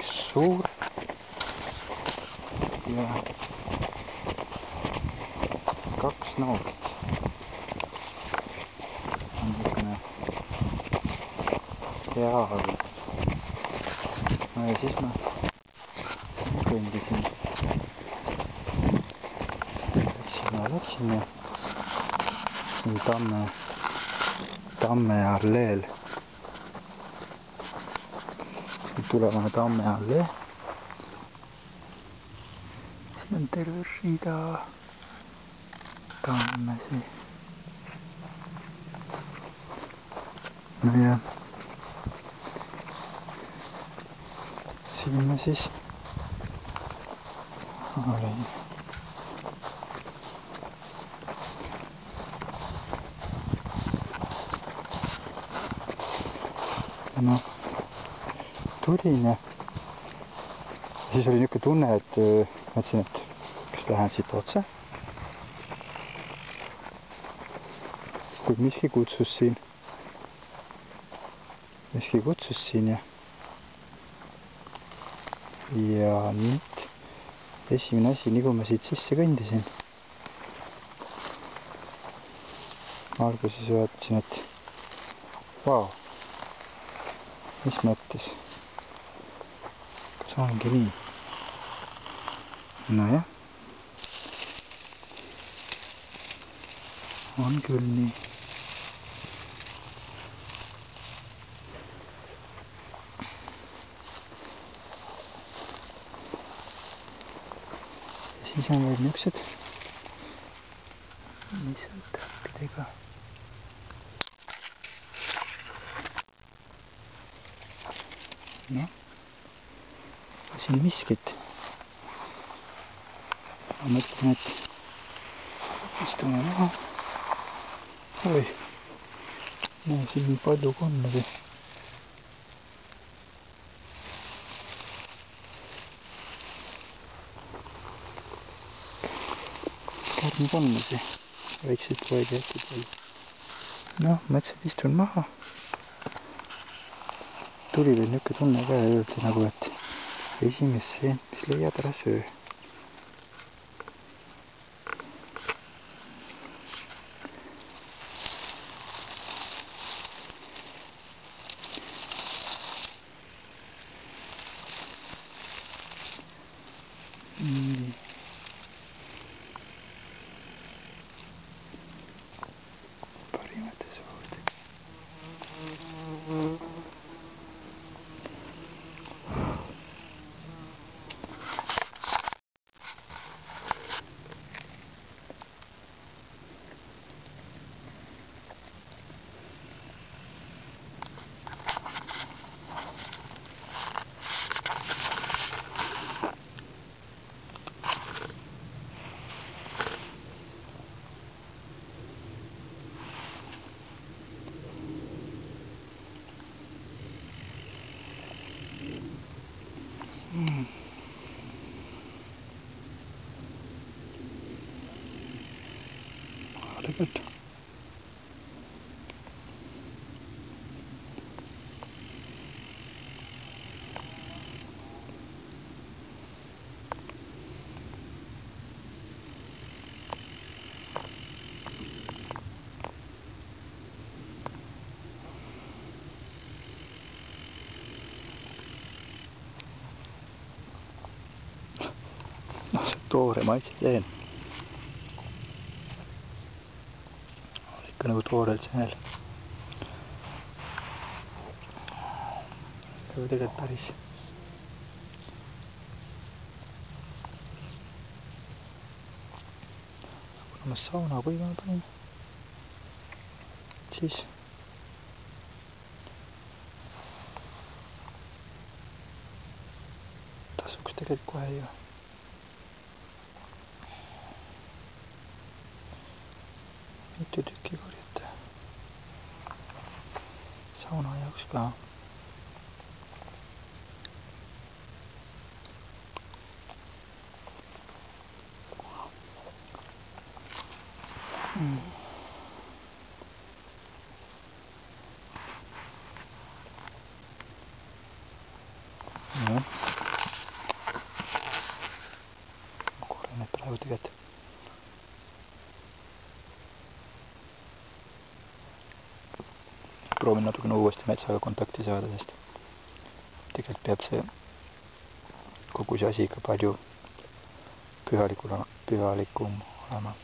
Sor. Ja 2-0. On niisugune hea oli. No ja siis ma kõndisin. Läksin ja siin Tamme alleel. Tulevane Tamme allee. Siin on terve rida tammesi. No ja siin me siis olin. No tulin ja siis oli niisugune tunne, et mõtlesin, et kas lähen siit otse, kui miski kutsus siin ja nüüd esimene asi, nagu ma siit sisse kõndisin, alguses vaatasin, et vau, mis mõttes, ongi nii. Nojah, on küll nii. Siis on veel niisugused takkidega. Noh, siin miskit. Ma mõtlesin, et istume maha. Oi, näe siin nii palju konnagi. Kärnikonnagi väikseid poegi jätid veel. Noh, mõtlesin, et istun maha. Tuli veel niisugune tunne ka ja öeldi nagu, et esimest see, mis leiad, ära söö. Good. Toore maitse teen. Nagu toorelt seenel. Aga tegelikult päris. Kuna ma sauna kuivama panin, siis tasuks tegelikult kohe ju. Mitu tükki korjate sauna jaoks ka. Jah. proovin natukene uuesti metsaga kontakti saada, sest tegelikult peab see kogu see asi ikka palju pühalikum olema.